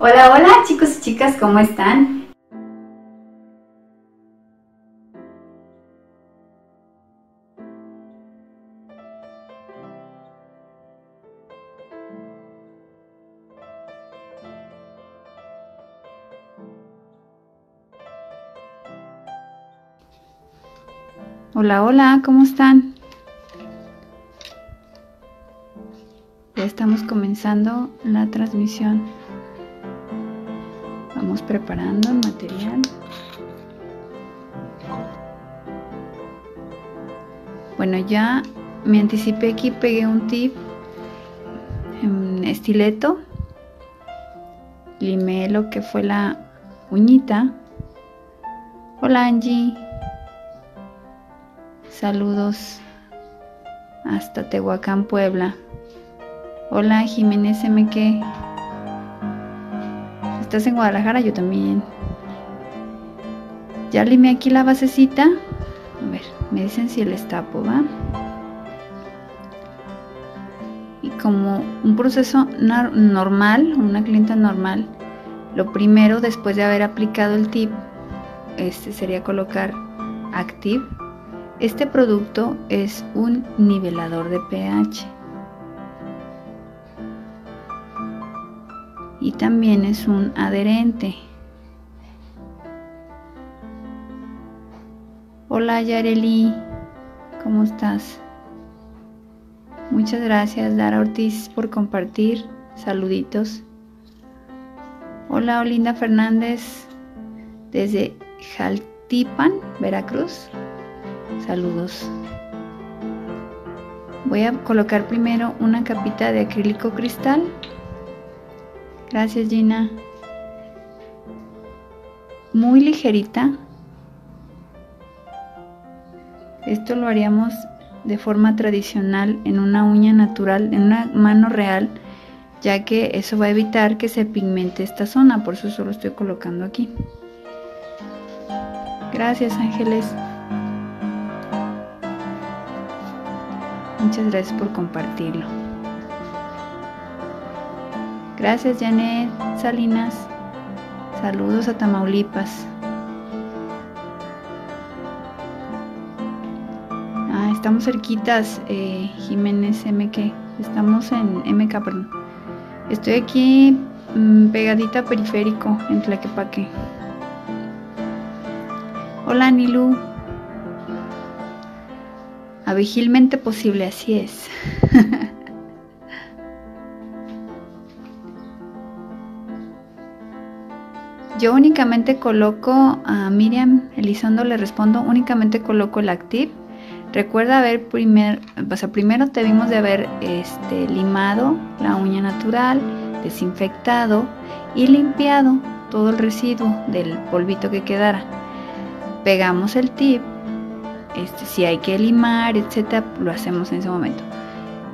Hola, hola chicos y chicas, ¿cómo están? Hola, hola, ¿cómo están? Ya estamos comenzando la transmisión. Vamos preparando el material. Bueno, ya me anticipé aquí, pegué un tip en estileto. Limé lo que fue la uñita. Hola Angie. Saludos hasta Tehuacán, Puebla. Hola Jiménez MK. ¿Estás en Guadalajara? Yo también. Ya limé aquí la basecita. A ver, me dicen si les tapo, ¿va? Y como un proceso normal, una clienta normal, lo primero después de haber aplicado el tip, sería colocar Active. Este producto es un nivelador de pH y también es un adherente. Hola Yareli, ¿cómo estás? Muchas gracias Dara Ortiz por compartir, saluditos. Hola Olinda Fernández desde Jaltipan, Veracruz. Saludos. Voy a colocar primero una capita de acrílico cristal. Gracias Gina. Muy ligerita. Esto lo haríamos de forma tradicional en una uña natural, en una mano real, ya que eso va a evitar que se pigmente esta zona, por eso solo estoy colocando aquí. Gracias Ángeles. Muchas gracias por compartirlo. Gracias Janet Salinas. Saludos a Tamaulipas. Ah, estamos cerquitas, Jiménez MK. Estamos en MK, perdón. Estoy aquí pegadita a Periférico, en Tlaquepaque. Hola Nilu. Vigilmente posible, así es. Yo únicamente coloco a Miriam Elizondo, le respondo, únicamente coloco el Active. Recuerda haber primero te vimos de haber limado la uña natural, desinfectado y limpiado todo el residuo del polvito que quedara. Pegamos el tip. Si hay que limar, etcétera, lo hacemos en ese momento.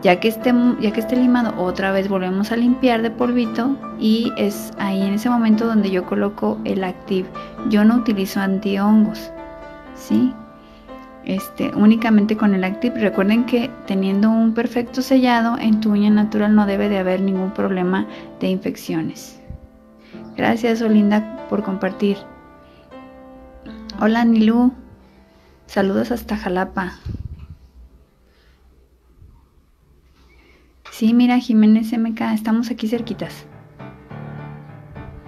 Ya que esté limado, otra vez volvemos a limpiar de polvito y es ahí en ese momento donde yo coloco el Active. Yo no utilizo antihongos, ¿sí? Únicamente con el Active. Recuerden que teniendo un perfecto sellado en tu uña natural no debe de haber ningún problema de infecciones. Gracias Olinda por compartir. Hola Nilu. Saludos hasta Jalapa. Sí, mira Jiménez MK, estamos aquí cerquitas.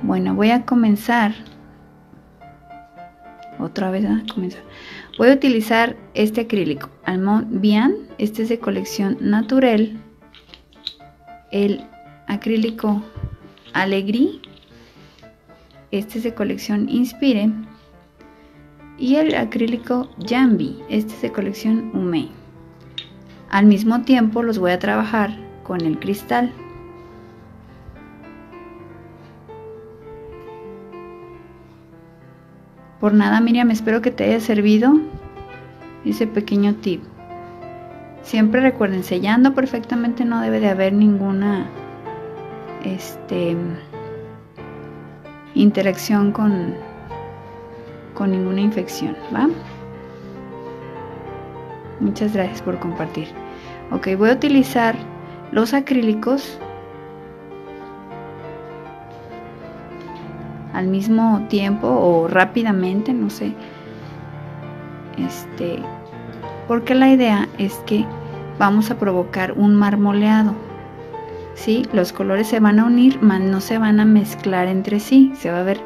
Bueno, voy a comenzar. Otra vez a comenzar. Voy a utilizar este acrílico Almond Bean. Este es de colección Naturel. El acrílico Alegri. Este es de colección Inspire. Y el acrílico Chambi, este es de colección Umey. Al mismo tiempo los voy a trabajar con el cristal. Por nada Miriam, espero que te haya servido ese pequeño tip. Siempre recuerden, sellando perfectamente no debe de haber ninguna interacción con ninguna infección, ¿va? Muchas gracias por compartir. Ok, voy a utilizar los acrílicos al mismo tiempo o rápidamente, no sé. Porque la idea es que vamos a provocar un marmoleado, ¿sí? Los colores se van a unir, mas no se van a mezclar entre sí. Se va a ver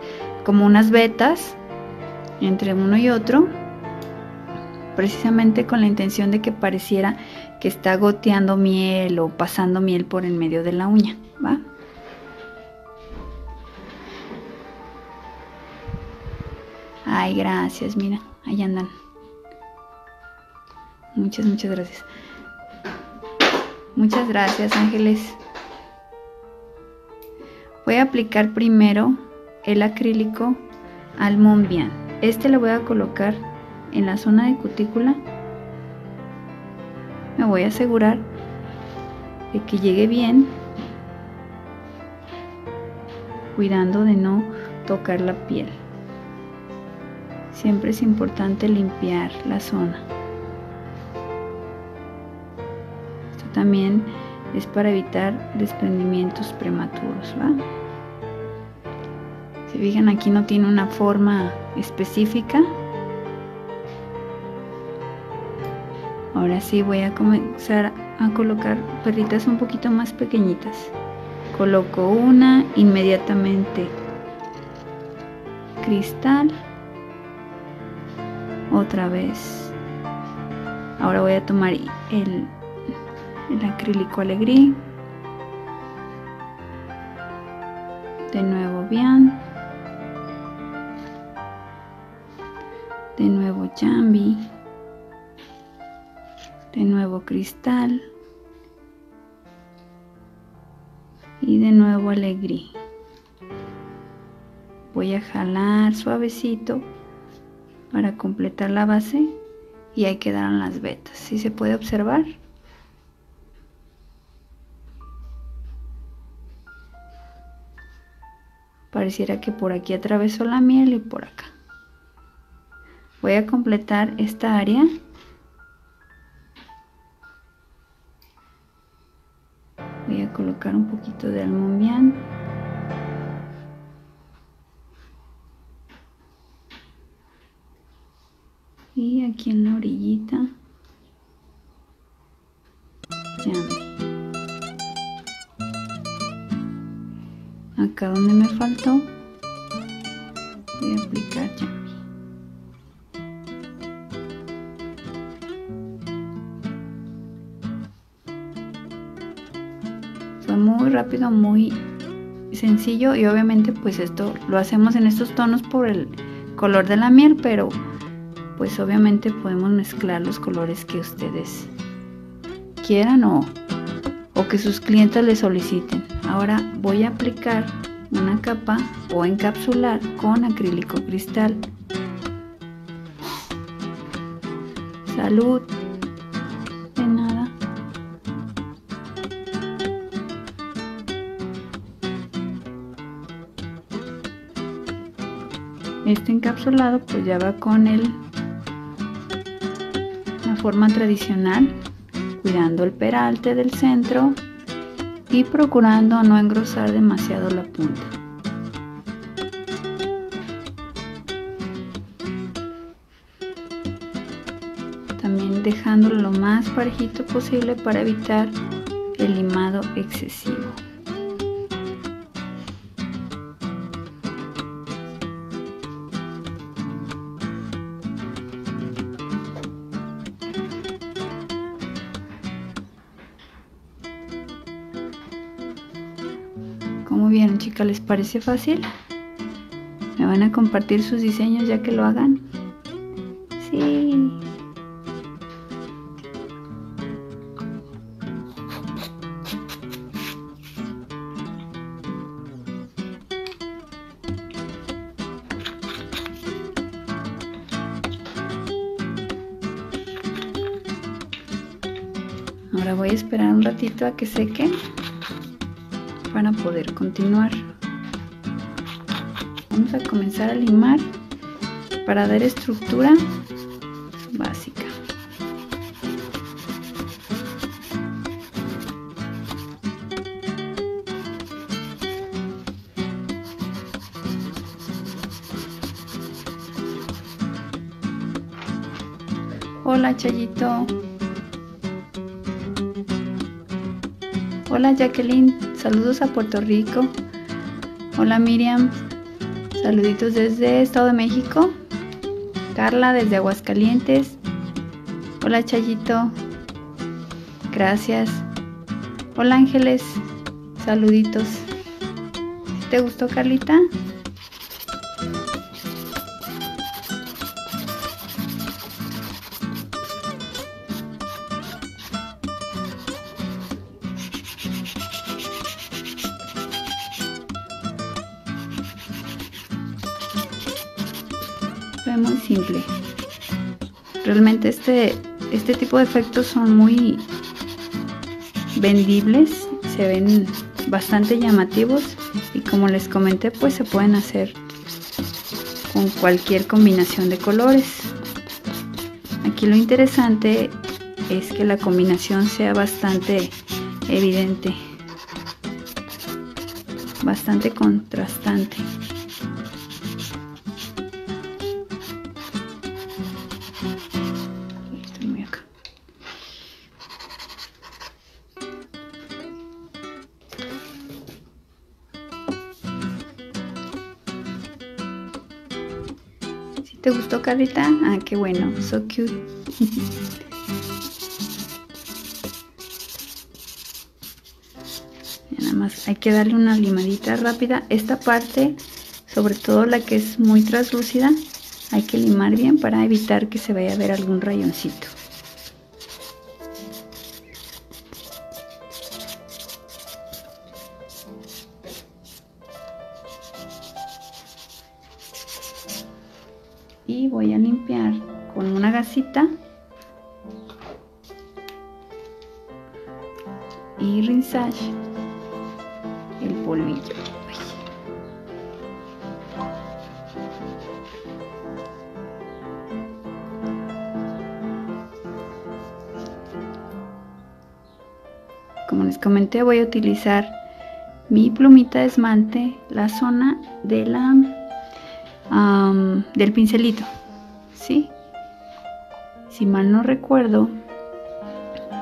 como unas vetas entre uno y otro, precisamente con la intención de que pareciera que está goteando miel o pasando miel por en medio de la uña, ¿va? Ay, gracias, mira, ahí andan. Muchas gracias. Muchas gracias, Ángeles. Voy a aplicar primero el acrílico Almond Bean. Este lo voy a colocar en la zona de cutícula. Me voy a asegurar de que llegue bien, cuidando de no tocar la piel. Siempre es importante limpiar la zona. Esto también es para evitar desprendimientos prematuros, ¿va? Si fijan, aquí no tiene una forma específica. Ahora sí voy a comenzar a colocar perlitas un poquito más pequeñitas. Coloco una, inmediatamente cristal, otra vez. Ahora voy a tomar el acrílico Alegri, de nuevo Bean, de nuevo Chambi, de nuevo cristal y de nuevo Alegri. Voy a jalar suavecito para completar la base y ahí quedaron las vetas. ¿Sí se puede observar? Pareciera que por aquí atravesó la miel y por acá. Voy a completar esta área . Colocar un poquito de Almond Bean, y aquí en la orillita Chambi. Acá donde me faltó voy a aplicar Chambi. Muy rápido, muy sencillo, y obviamente pues esto lo hacemos en estos tonos por el color de la miel, pero pues obviamente podemos mezclar los colores que ustedes quieran o que sus clientes les soliciten. Ahora voy a aplicar una capa o encapsular con acrílico cristal. Salud. Este encapsulado pues ya va con la forma tradicional, cuidando el peralte del centro y procurando no engrosar demasiado la punta. También dejándolo lo más parejito posible para evitar el limado excesivo. Bien, chicas, ¿les parece fácil? ¿Me van a compartir sus diseños ya que lo hagan? Sí. Ahora voy a esperar un ratito a que seque para poder continuar. Vamos a comenzar a limar para dar estructura básica. Hola, Chayito. Hola, Jacqueline. Saludos a Puerto Rico. Hola, Miriam. Saluditos desde Estado de México. Carla desde Aguascalientes. Hola, Chayito. Gracias. Hola, Ángeles. Saluditos. ¿Te gustó, Carlita? Fue muy simple. Realmente este tipo de efectos son muy vendibles, se ven bastante llamativos y, como les comenté, pues se pueden hacer con cualquier combinación de colores. Aquí lo interesante es que la combinación sea bastante evidente, bastante contrastante. ¿Te gustó, Carlita? Ah, qué bueno, so cute. Nada más hay que darle una limadita rápida. Esta parte, sobre todo la que es muy translúcida, hay que limar bien para evitar que se vaya a ver algún rayoncito. Y voy a limpiar con una gasita y rinzaje el polvillo. Como les comenté, voy a utilizar mi plumita de esmalte, la zona de la del pincelito, ¿sí? Si mal no recuerdo,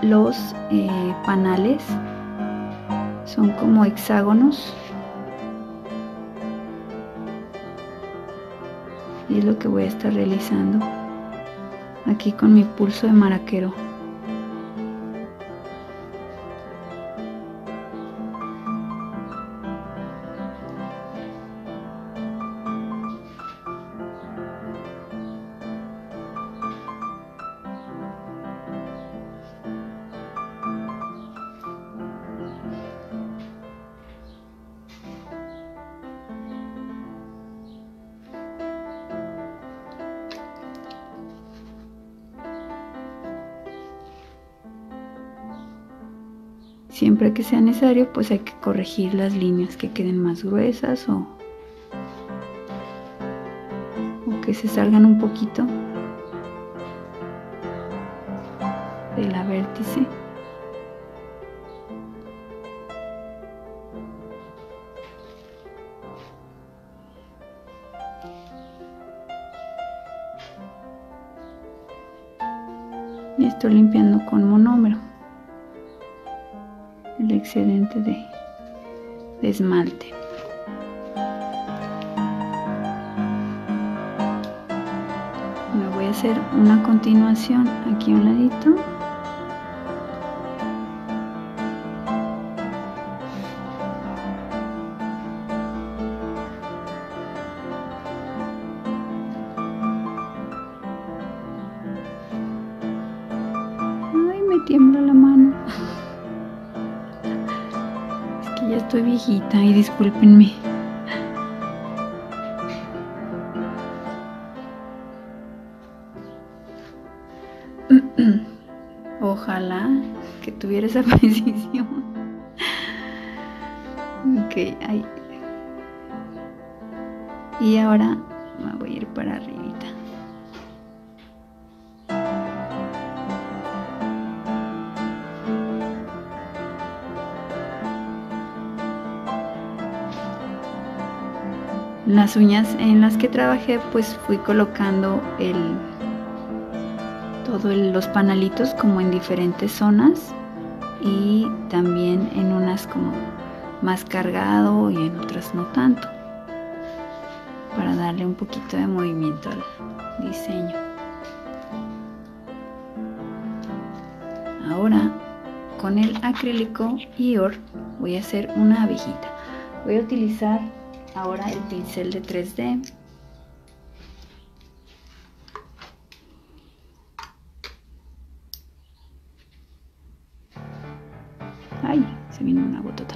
los panales son como hexágonos y es lo que voy a estar realizando aquí con mi pulso de maraquero. Siempre que sea necesario, pues hay que corregir las líneas que queden más gruesas o que se salgan un poquito de la vértice. Y estoy limpiando con monómero el excedente de esmalte. Bueno, voy a hacer una continuación aquí a un ladito. Ay, me tiembla la mano. Ya estoy viejita y discúlpenme. Ojalá que tuviera esa precisión. Ok, ahí. Y ahora me voy a ir para arribita. Las uñas en las que trabajé, pues fui colocando el todos los panalitos como en diferentes zonas y también en unas como más cargado y en otras no tanto, para darle un poquito de movimiento al diseño. Ahora con el acrílico IOR voy a hacer una abejita. Voy a utilizar ahora el pincel de 3D. Ay, se viene una gotota.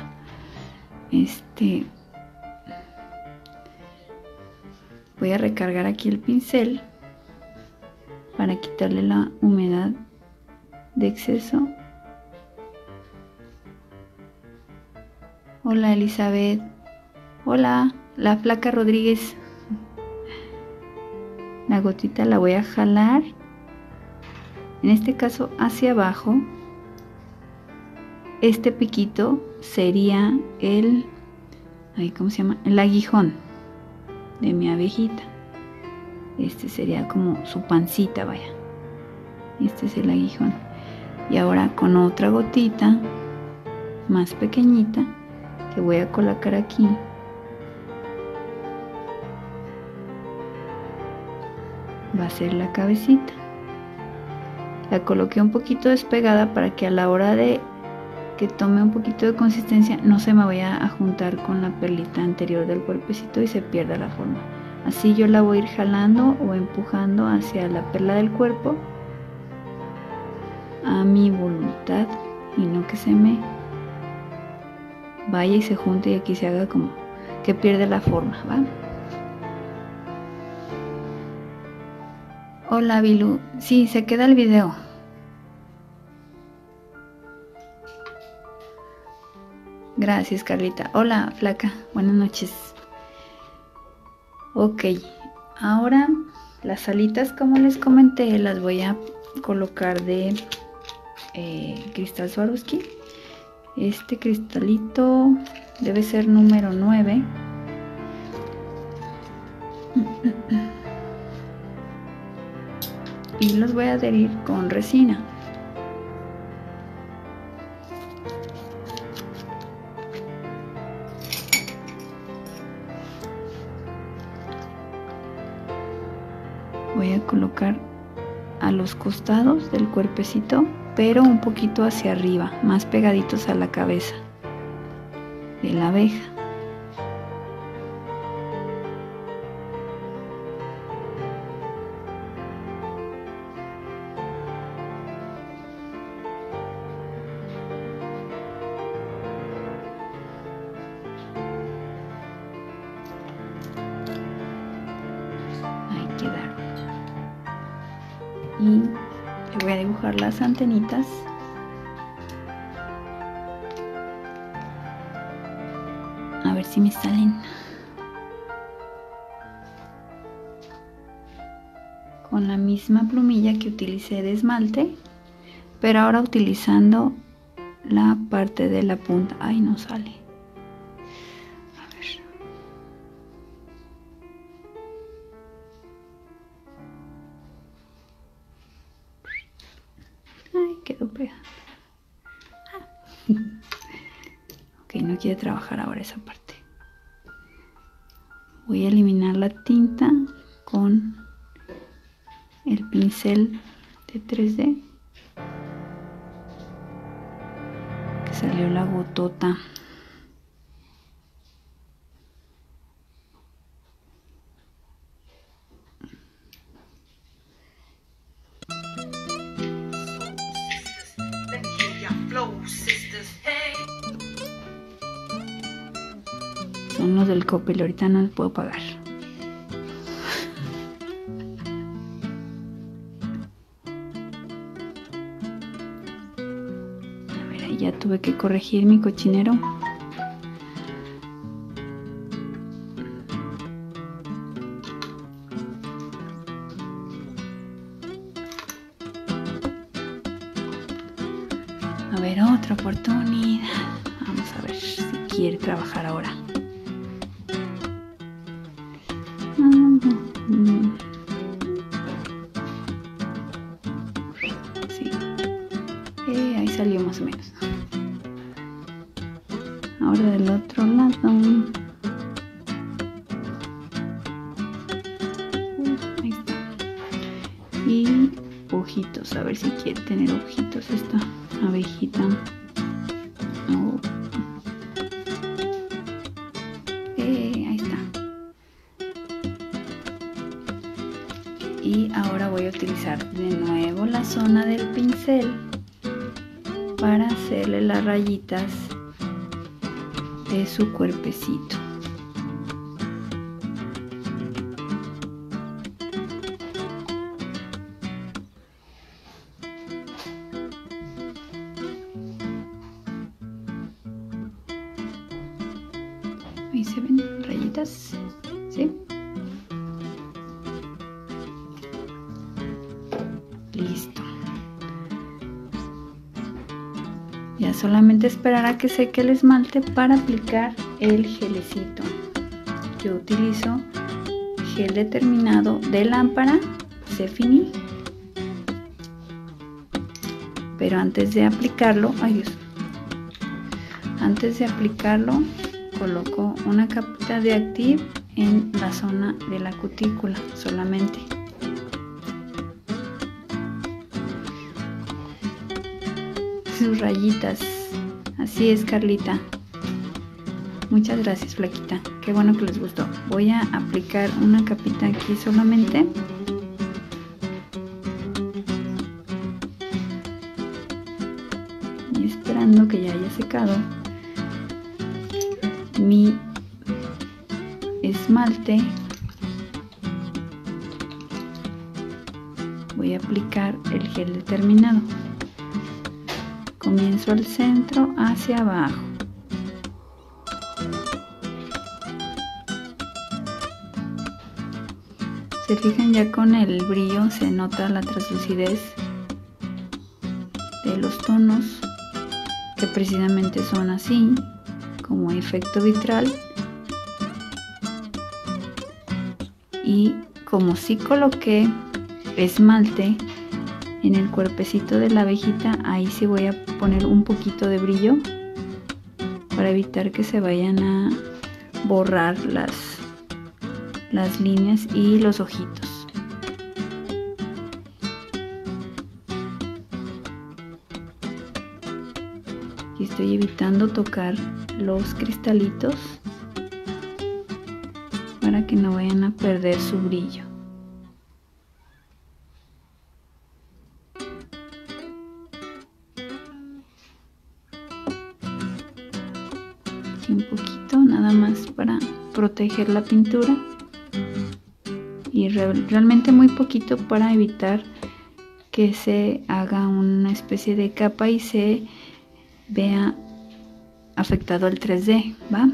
Voy a recargar aquí el pincel para quitarle la humedad de exceso. Hola Elizabeth. Hola, la flaca Rodríguez. La gotita la voy a jalar, en este caso hacia abajo. Este piquito sería el, ¿cómo se llama? El aguijón de mi abejita. Este sería como su pancita, vaya. Este es el aguijón. Y ahora con otra gotita más pequeñita que voy a colocar aquí. Va a ser la cabecita. La coloqué un poquito despegada para que a la hora de que tome un poquito de consistencia no se me vaya a juntar con la perlita anterior del cuerpecito y se pierda la forma. Así yo la voy a ir jalando o empujando hacia la perla del cuerpo a mi voluntad y no que se me vaya y se junte y aquí se haga como que pierde la forma, ¿va? Hola Bilu, sí, se queda el video. Gracias Carlita. Hola flaca, buenas noches. Ok, ahora las alitas, como les comenté, las voy a colocar de cristal Swarovski. Este cristalito debe ser número 9. Y los voy a adherir con resina. Voy a colocar a los costados del cuerpecito, pero un poquito hacia arriba, más pegaditos a la cabeza de la abeja. Las antenitas a ver si me salen con la misma plumilla que utilicé de esmalte, pero ahora utilizando la parte de la punta. Ay, no sale. A ver, quedó pegada. Ok, no quiere trabajar ahora esa parte. Voy a eliminar la tinta con el pincel de 3D, que salió la gotota. Son los del Coppel, ahorita no les puedo pagar. A ver, ahí ya tuve que corregir mi cochinero. A ver, otra oportunidad. Vamos a ver si quiere trabajar ahora. ojitos, a ver si quiere tener ojitos esta abejita. Oh. Ahí está. Y ahora voy a utilizar de nuevo la zona del pincel para hacerle las rayitas de su cuerpecito. Ahí se ven rayitas, ¿sí? Listo. Ya solamente esperar a que seque el esmalte para aplicar el gelecito. Yo utilizo gel determinado de lámpara, Cefini. Pero antes de aplicarlo, coloco una capita de Active en la zona de la cutícula solamente. Sus rayitas. Así es, Carlita. Muchas gracias, Flaquita. Qué bueno que les gustó. Voy a aplicar una capita aquí solamente. Y esperando que ya haya secado mi esmalte, voy a aplicar el gel determinado. Comienzo al centro hacia abajo. Se fijan, ya con el brillo se nota la translucidez de los tonos, que precisamente son así, como efecto vitral. Y como sí coloqué esmalte en el cuerpecito de la abejita, ahí sí voy a poner un poquito de brillo para evitar que se vayan a borrar las líneas y los ojitos. Estoy evitando tocar los cristalitos para que no vayan a perder su brillo. Aquí un poquito, nada más para proteger la pintura, y realmente muy poquito para evitar que se haga una especie de capa y se vea afectado el 3D, ¿va?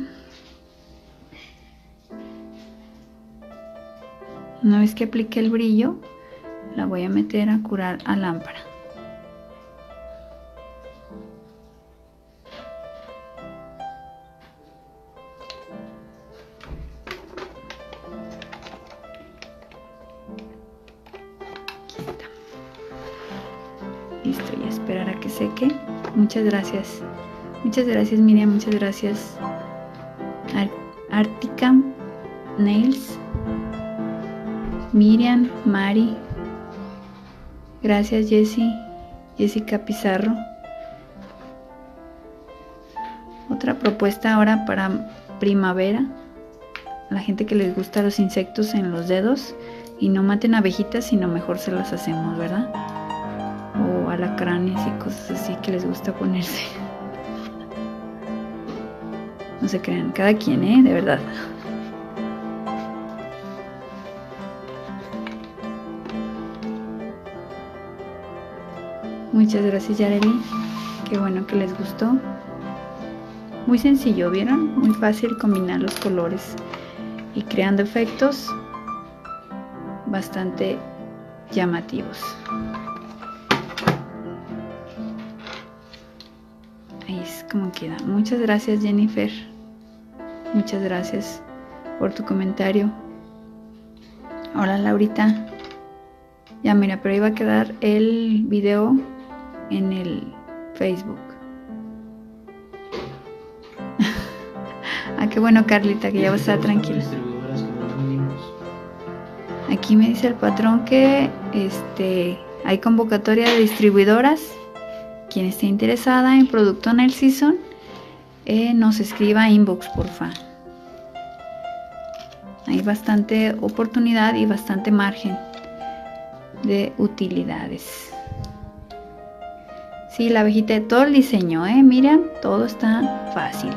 Una vez que aplique el brillo, la voy a meter a curar a lámpara. Aquí está. Listo, y esperar a que seque. Muchas gracias Miriam, muchas gracias Artica, Nails, Miriam, Mari, gracias Jessie, Jessica Pizarro. Otra propuesta ahora para primavera, a la gente que les gusta los insectos en los dedos, y no maten abejitas, sino mejor se las hacemos, ¿verdad? O alacranes y cosas así que les gusta ponerse. No se crean, cada quien, de verdad. Muchas gracias, Yareli. Qué bueno que les gustó. Muy sencillo, ¿vieron? Muy fácil combinar los colores y creando efectos bastante llamativos. Como queda. Muchas gracias Jennifer, muchas gracias por tu comentario. Hola Laurita. Ya mira, pero iba a quedar el video en el Facebook. Ah, qué bueno Carlita, que ya va a estar tranquila. Aquí me dice el patrón que Hay convocatoria de distribuidoras. Quien esté interesada en producto Nail Season, nos escriba inbox, porfa. Hay bastante oportunidad y bastante margen de utilidades. Sí, la abejita de todo el diseño, mira, todo está fácil.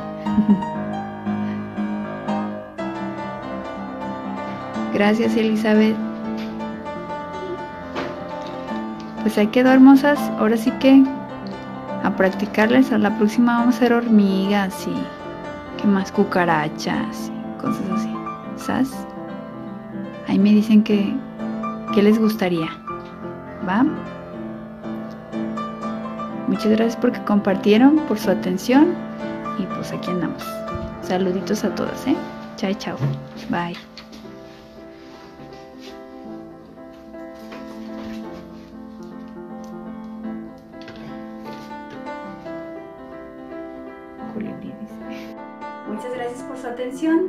Gracias, Elizabeth. Pues ahí quedó, hermosas. Ahora sí que a practicarles. A la próxima vamos a hacer hormigas y que más cucarachas, cosas así. ¿Sas? Ahí me dicen que les gustaría. ¿Va? Muchas gracias porque compartieron, por su atención. Y pues aquí andamos. Saluditos a todas, Chao, chao. Bye. Muchas gracias por su atención.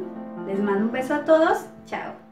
Les mando un beso a todos. Chao.